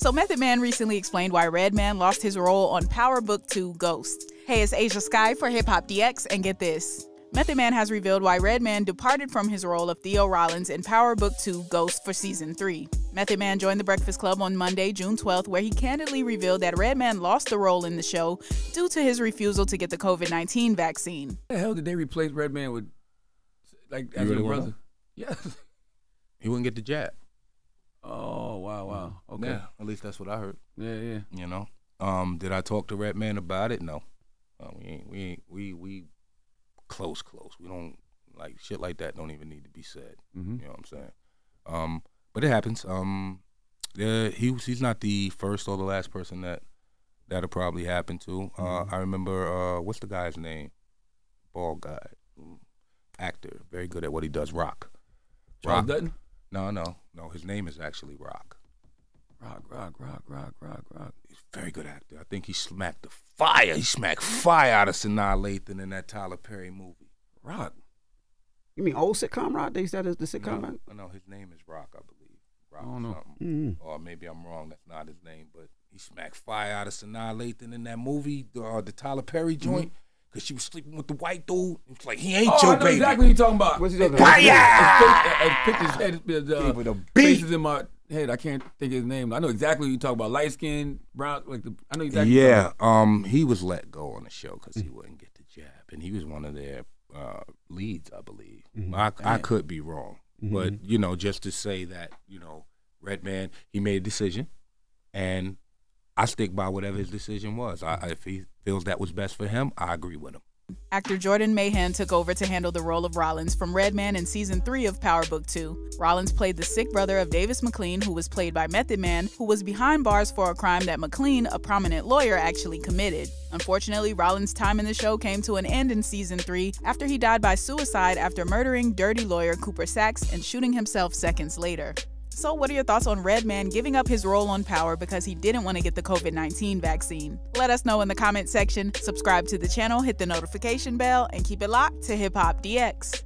So Method Man recently explained why Redman lost his role on Power Book 2, Ghost. Hey, it's Asia Sky for HipHopDX, and get this. Method Man has revealed why Redman departed from his role of Theo Rollins in Power Book 2, Ghost for Season 3. Method Man joined The Breakfast Club on Monday, June 12th, where he candidly revealed that Redman lost the role in the show due to his refusal to get the COVID-19 vaccine. The hell did they replace Redman with, like, as a brother? Yeah. He wouldn't get the jab. Oh, wow, wow. Okay. Yeah. At least that's what I heard. Yeah, yeah. You know? Did I talk to Redman about it? No. We close. We don't, like, shit like that don't even need to be said. Mm-hmm. You know what I'm saying? But it happens. He's not the first or the last person that that'll probably happen to. Mm-hmm. I remember, what's the guy's name? Bald guy. Actor. Very good at what he does. Rock. Charles Dutton? No. His name is actually Rock. Rock. He's a very good actor. I think he smacked the fire. He smacked fire out of Sanaa Lathan in that Tyler Perry movie. Rock? You mean old sitcom Rock? They said it's the sitcom Rock? No, his name is Rock, I believe. Rock, I don't know. Or maybe I'm wrong. That's not his name. But he smacked fire out of Sanaa Lathan in that movie, the Tyler Perry joint. Mm-hmm. Cause she was sleeping with the white dude. It's like he ain't your baby. Exactly what you talking about. What's he talking about? I picked his head, the faces in my head. I can't think of his name. I know exactly what you talking about. Light skin, brown. Like the, I know exactly. Yeah. He was let go on the show because he wouldn't get the jab, and he was one of their leads, I believe. Mm-hmm. I could be wrong, but you know, just to say that Redman, he made a decision, and I stick by whatever his decision was. If he feels that was best for him, I agree with him. Actor Jordan Mahan took over to handle the role of Rollins from Redman in Season 3 of Power Book 2. Rollins played the sick brother of Davis McLean, who was played by Method Man, who was behind bars for a crime that McLean, a prominent lawyer, actually committed. Unfortunately, Rollins' time in the show came to an end in Season 3 after he died by suicide after murdering dirty lawyer Cooper Sachs and shooting himself seconds later. So what are your thoughts on Redman giving up his role on Power because he didn't want to get the COVID-19 vaccine? Let us know in the comment section, subscribe to the channel, hit the notification bell, and keep it locked to HipHopDX.